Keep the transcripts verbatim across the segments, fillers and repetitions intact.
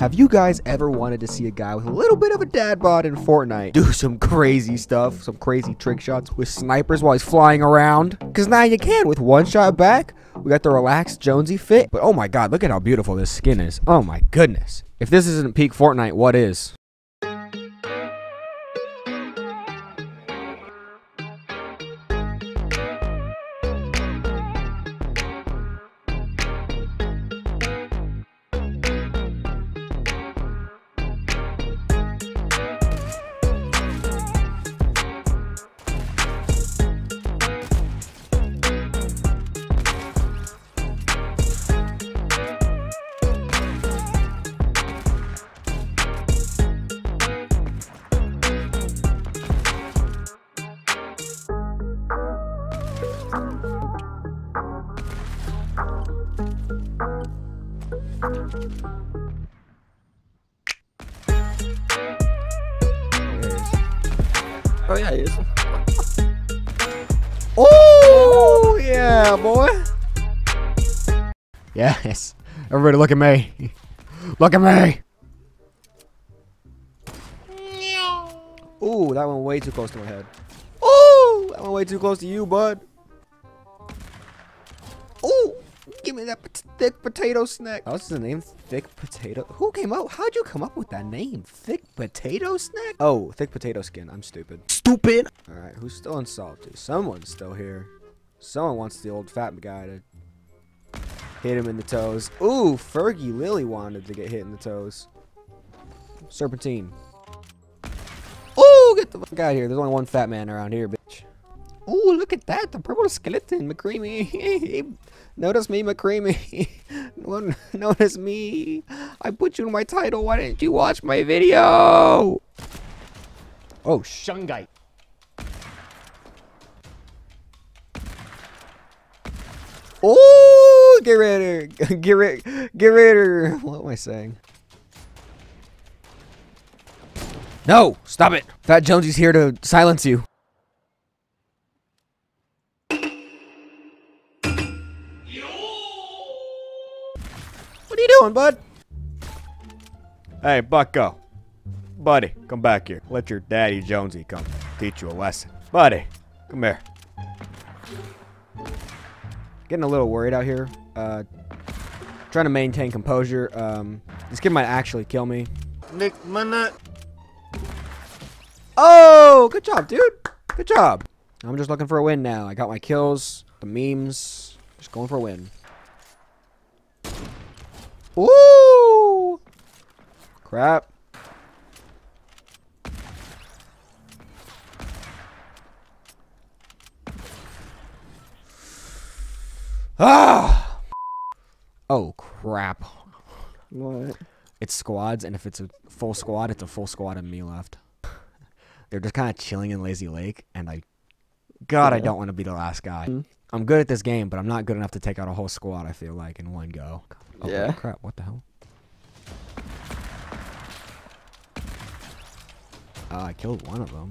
Have you guys ever wanted to see a guy with a little bit of a dad bod in Fortnite do some crazy stuff, some crazy trick shots with snipers while he's flying around? Because now you can with one shot back. We got the relaxed Jonesy fit. But oh my god, look at how beautiful this skin is. Oh my goodness. If this isn't peak Fortnite, what is? Oh yeah, he is. Oh yeah, boy. Yes. Everybody look at me. Look at me. Ooh, that went way too close to my head. Ooh, that went way too close to you, bud. Ooh, give me that thick potato snack. Oh, what's the name? Thick potato? Who came up? How'd you come up with that name? Thick potato snack? Oh, thick potato skin. I'm stupid. Stupid! Alright, who's still unsolved? Someone's still here. Someone wants the old fat guy to hit him in the toes. Ooh, Fergie Lily wanted to get hit in the toes. Serpentine. Ooh, get the fuck out of here. There's only one fat man around here, bitch. Ooh, look at that. The purple skeleton, McCreamy. Notice me, McCreamy. Notice me. I put you in my title. Why didn't you watch my video? Oh, Shungite. Oh, get rid of her. Get rid get rid of her. What am I saying? No, stop it. Fat Jonesy's here to silence you. Doing, bud? Hey, Bucko. Buddy, come back here. Let your daddy Jonesy come teach you a lesson. Buddy, come here. Getting a little worried out here. Uh, trying to maintain composure. Um, this kid might actually kill me. Nick, minute. Oh, good job, dude. Good job. I'm just looking for a win now. I got my kills, the memes. Just going for a win. Ooh! Crap. Ah! Oh, crap. What? It's squads, and if it's a full squad, it's a full squad of me left. They're just kind of chilling in Lazy Lake, and I... God, yeah. I don't want to be the last guy. Mm-hmm. I'm good at this game, but I'm not good enough to take out a whole squad, I feel like, in one go. Oh, yeah. Crap, what the hell? Uh, I killed one of them.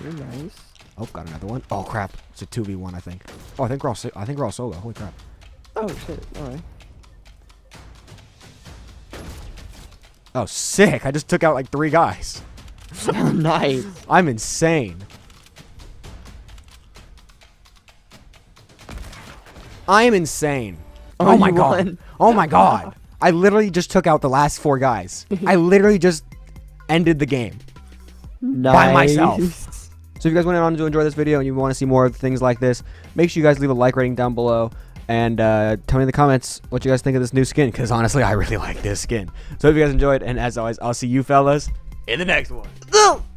Very nice. Oh, got another one. Oh, crap. It's a two v one, I think. Oh, I think we're all, I think we're all solo. Holy crap. Oh, shit. All right. Oh, sick. I just took out, like, three guys. Nice. I'm insane. I am insane. Oh, oh my god. Won. Oh my god. I literally just took out the last four guys. I literally just ended the game. Nice. By myself. So if you guys went on to enjoy this video and you want to see more of things like this, make sure you guys leave a like rating down below. And uh, tell me in the comments what you guys think of this new skin. Because honestly, I really like this skin. So if you guys enjoyed, and as always, I'll see you fellas in the next one.